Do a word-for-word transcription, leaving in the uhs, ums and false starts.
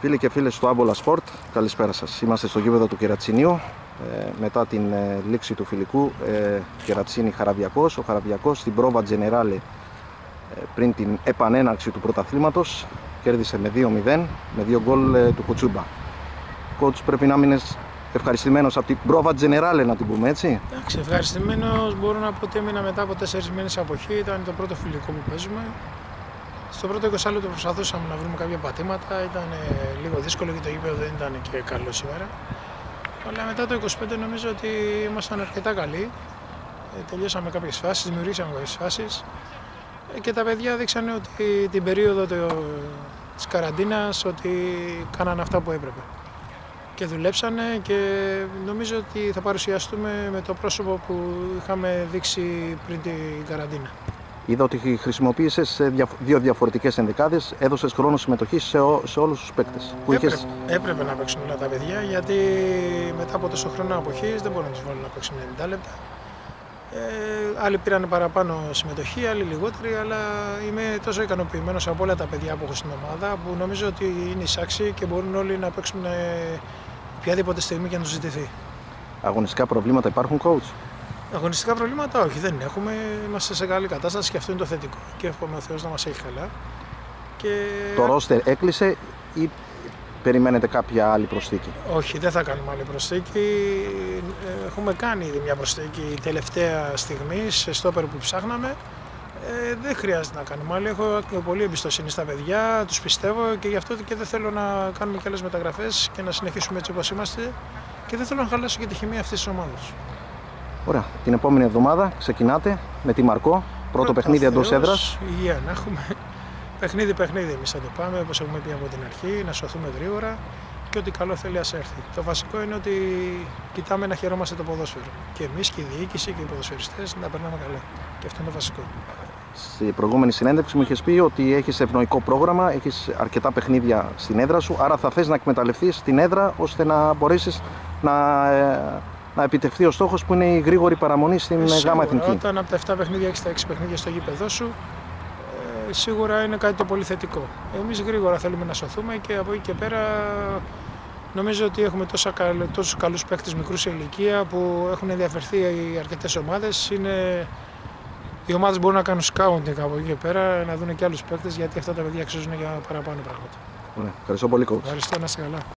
Φίλοι και φίλες του Abola Sport, καλησπέρα σας. Είμαστε στο γήπεδο του Κερατσινίου ε, μετά την ε, λήξη του φιλικού ε, Κερατσίνη-Χαραβιακός. Ο Χαραβιακός στην Prova Generale ε, πριν την επανέναρξη του πρωταθλήματος κέρδισε με δύο μηδέν με δύο γκολ ε, του Κουτσούμπα. Κότσου, πρέπει να μείνει ευχαριστημένος από την Prova Generale, να την πούμε έτσι. Εντάξει, ευχαριστημένος. Μπορώ να πω ότι έμεινα μετά από τέσσερις μήνες αποχή. Ήταν το πρώτο φιλικό που παίζουμε. Στο πρώτο είκοσι λεπτό προσπαθούσαμε να βρούμε κάποια πατήματα, ήταν ε, λίγο δύσκολο και το γήπεδο δεν ήταν και καλό σήμερα. Αλλά μετά το είκοσι πέντε νομίζω ότι ήμασταν αρκετά καλοί. Ε, τελειώσαμε κάποιες φάσεις, δημιουργήσαμε κάποιες φάσεις. Ε, και τα παιδιά δείξανε ότι την περίοδο το, της καραντίνας ότι κάνανε αυτά που έπρεπε. Και δουλέψανε και νομίζω ότι θα παρουσιαστούμε με το πρόσωπο που είχαμε δείξει πριν την καραντίνα. Είδα ότι χρησιμοποίησες δύο διαφορετικές ενδεκάδες, έδωσες χρόνο συμμετοχής σε, ό, σε όλους τους παίκτες. Έπρεπε, είχες... έπρεπε να παίξουν όλα τα παιδιά, γιατί μετά από τόσο χρόνο αποχής δεν μπορούν να τους βάλουν να παίξουν ενενήντα λεπτά. Ε, άλλοι πήραν παραπάνω συμμετοχή, άλλοι λιγότεροι, αλλά είμαι τόσο ικανοποιημένος από όλα τα παιδιά που έχω στην ομάδα, που νομίζω ότι είναι εισάξιοι και μπορούν όλοι να παίξουν οποιαδήποτε στιγμή και να τους ζητηθεί. Αγωνιστικά προβλήματα υπάρχουν, coach? Αγωνιστικά προβλήματα όχι, δεν έχουμε. Είμαστε σε καλή κατάσταση και αυτό είναι το θετικό. Και εύχομαι ο Θεός να μας έχει καλά. Και... Το ρόστερ έκλεισε ή περιμένετε κάποια άλλη προσθήκη? Όχι, δεν θα κάνουμε άλλη προσθήκη. Έχουμε κάνει ήδη μια προσθήκη τελευταία στιγμή σε στόπερ που ψάχναμε. Ε, δεν χρειάζεται να κάνουμε άλλη. Έχω πολύ εμπιστοσύνη στα παιδιά, τους πιστεύω και γι' αυτό και δεν θέλω να κάνουμε κι άλλες μεταγραφές και να συνεχίσουμε έτσι όπως είμαστε. Και δεν θέλω να χαλάσω και τη χημεία αυτής της ομάδας. Ωραία. Την επόμενη εβδομάδα ξεκινάτε με τη Μαρκό. Πρώτο παιχνίδι εντός έδρας. Υγεία να έχουμε. Παιχνίδι, παιχνίδι. Εμείς θα το πάμε όπως έχουμε πει από την αρχή, να σωθούμε γρήγορα και ό,τι καλό θέλει ας έρθει. Το βασικό είναι ότι κοιτάμε να χαιρόμαστε το ποδόσφαιρο. Και εμείς και η διοίκηση και οι ποδοσφαιριστές να τα περνάμε καλά. Και αυτό είναι το βασικό. Στην προηγούμενη συνέντευξη μου είχες πει ότι έχεις ευνοϊκό πρόγραμμα, έχεις αρκετά παιχνίδια στην έδρα σου. Άρα θα θες να εκμεταλλευτείς την έδρα ώστε να μπορέσεις να. Να επιτευχθεί ο στόχος που είναι η γρήγορη παραμονή στην ΓΑΜΑ Εθνική. Όταν από τα επτά παιχνίδια έχεις τα έξι παιχνίδια στο γήπεδό σου, ε, σίγουρα είναι κάτι το πολύ θετικό. Εμείς γρήγορα θέλουμε να σωθούμε και από εκεί και πέρα νομίζω ότι έχουμε τόσους καλούς παίκτες μικρού σε ηλικία που έχουν ενδιαφερθεί οι αρκετές ομάδες. Είναι... Οι ομάδες μπορούν να κάνουν scouting από εκεί και πέρα, να δουν και άλλους παίκτες, γιατί αυτά τα παιδιά αξίζουν για παραπάνω πράγματα. Ωραία. Ευχαριστώ πολύ, coach. Ευχαριστώ, να είστε καλά.